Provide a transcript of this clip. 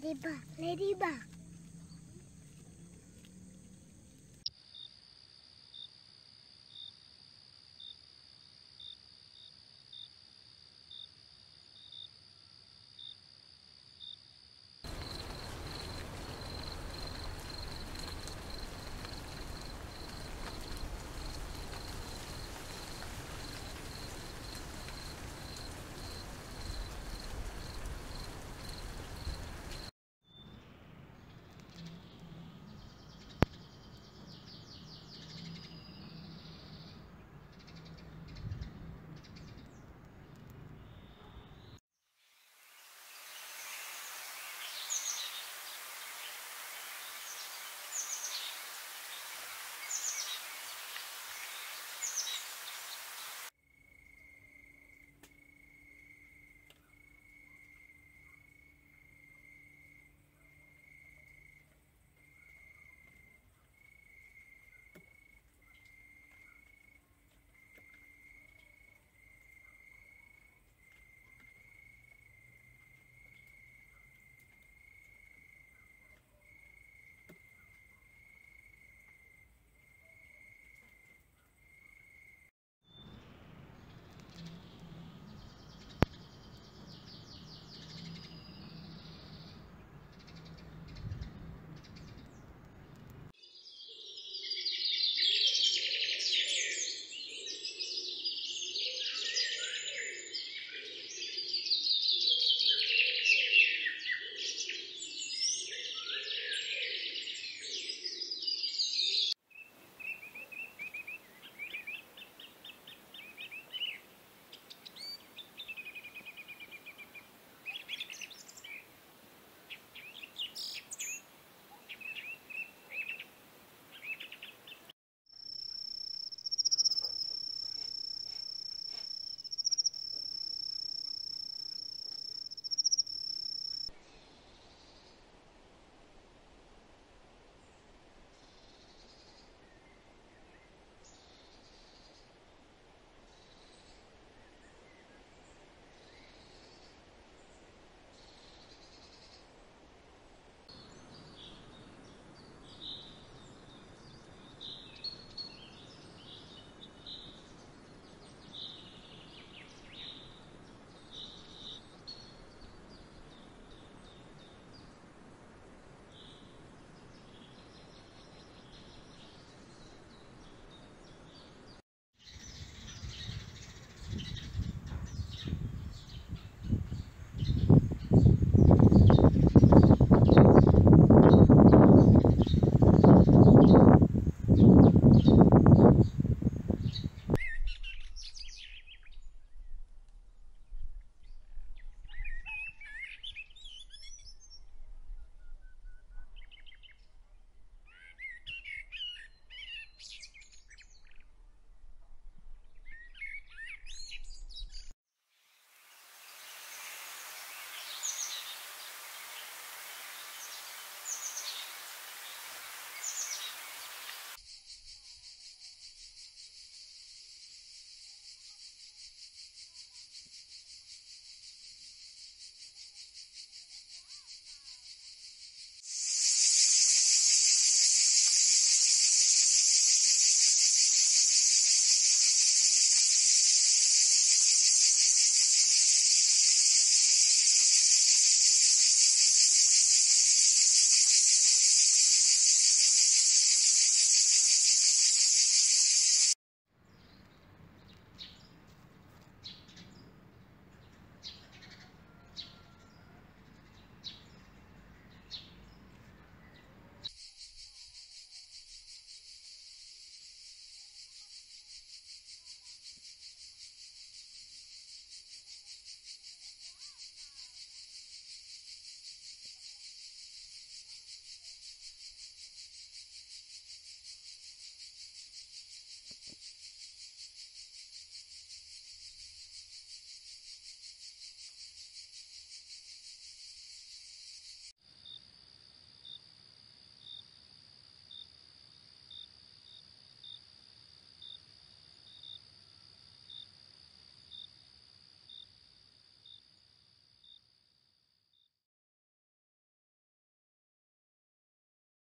Ladybug, Ladybug.